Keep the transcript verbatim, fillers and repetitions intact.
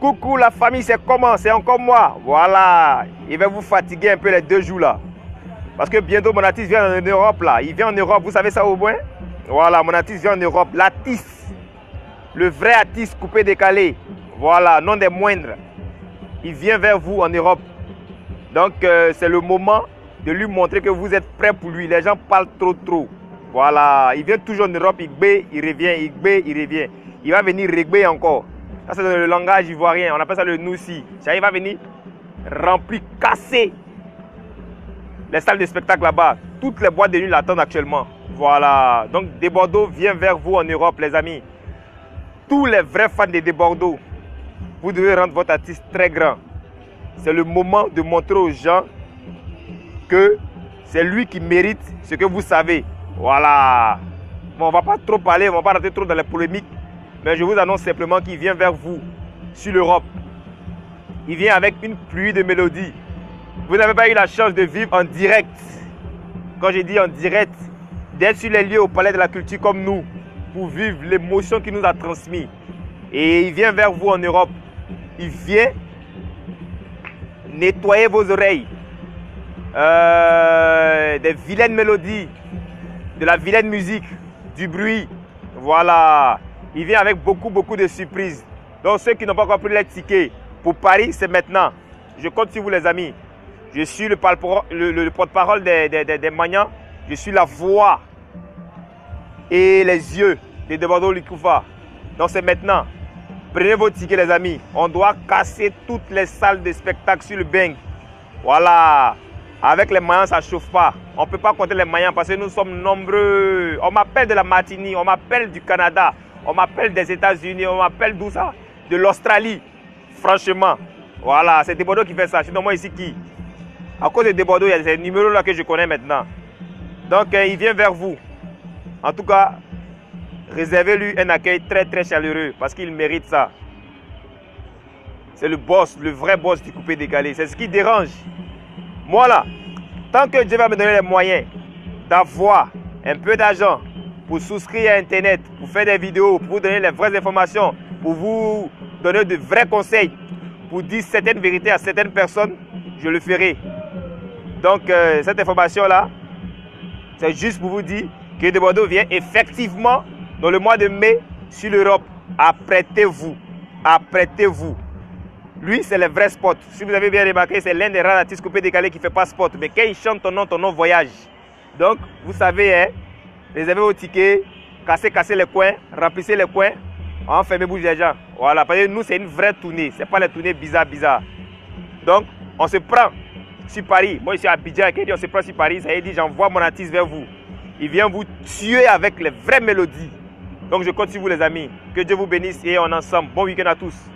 Coucou la famille, c'est comment? C'est encore moi. Voilà, il va vous fatiguer un peu les deux jours là. Parce que bientôt mon artiste vient en Europe là. Il vient en Europe, vous savez ça au moins? Voilà, mon artiste vient en Europe. L'artiste, le vrai artiste coupé décalé. Voilà, non des moindres. Il vient vers vous en Europe. Donc euh, c'est le moment de lui montrer que vous êtes prêts pour lui. Les gens parlent trop trop. Voilà, il vient toujours en Europe, il gbé, il revient, il gbé, il revient. Il va venir regbé encore. Ça c'est le langage ivoirien, on appelle ça le noussi. Ça il va venir remplir, casser les salles de spectacle là-bas. Toutes les boîtes de nuit l'attendent actuellement. Voilà, donc Debordo vient vers vous en Europe les amis. Tous les vrais fans de Debordo, vous devez rendre votre artiste très grand. C'est le moment de montrer aux gens que c'est lui qui mérite ce que vous savez. Voilà. Bon, on ne va pas trop parler, on ne va pas rentrer trop dans les polémiques. Mais je vous annonce simplement qu'il vient vers vous sur l'Europe. Il vient avec une pluie de mélodies. Vous n'avez pas eu la chance de vivre en direct. Quand je dis en direct, d'être sur les lieux au palais de la culture comme nous, pour vivre l'émotion qu'il nous a transmise. Et il vient vers vous en Europe. Il vient nettoyer vos oreilles euh, des vilaines mélodies, de la vilaine musique, du bruit. Voilà. Il vient avec beaucoup, beaucoup de surprises. Donc ceux qui n'ont pas encore pris les tickets pour Paris, c'est maintenant. Je compte sur vous les amis. Je suis le, le, le porte-parole des, des, des, des Mayans. Je suis la voix et les yeux de Debordo Leekunfa. Donc c'est maintenant. Prenez vos tickets les amis. On doit casser toutes les salles de spectacle sur le bang. Voilà. Avec les Mayans, ça ne chauffe pas. On ne peut pas compter les Mayans parce que nous sommes nombreux. On m'appelle de la Martinique, on m'appelle du Canada, on m'appelle des États-Unis, on m'appelle d'où ça? De l'Australie. Franchement, voilà, c'est Debordo qui fait ça. Sinon, moi ici qui? À cause de Debordo, il y a ces numéros là que je connais maintenant. Donc, euh, il vient vers vous. En tout cas, réservez-lui un accueil très très chaleureux parce qu'il mérite ça. C'est le boss, le vrai boss du coupé décalé. C'est ce qui dérange. Moi là, tant que Dieu va me donner les moyens d'avoir un peu d'argent pour souscrire à Internet, pour faire des vidéos, pour vous donner les vraies informations, pour vous donner de vrais conseils, pour dire certaines vérités à certaines personnes, je le ferai. Donc euh, cette information là, c'est juste pour vous dire que Debordo vient effectivement dans le mois de mai sur l'Europe. Apprêtez-vous, apprêtez-vous. Lui, c'est le vrai spot. Si vous avez bien remarqué, c'est l'un des rares artistes coupé décalé qui ne fait pas spot. Mais quand il chante ton nom, ton nom voyage. Donc, vous savez, hein, réservez vos tickets, cassez, cassez les coins, remplissez les coins, enfermez bouche des gens. Voilà, parce que nous, c'est une vraie tournée. Ce n'est pas les tournées bizarres, bizarres. Donc, on se prend sur Paris. Moi, je suis à Abidjan, on se prend sur Paris. Ça veut dire, j'envoie mon artiste vers vous. Il vient vous tuer avec les vraies mélodies. Donc, je compte sur vous, les amis. Que Dieu vous bénisse et on est ensemble. Bon week-end à tous.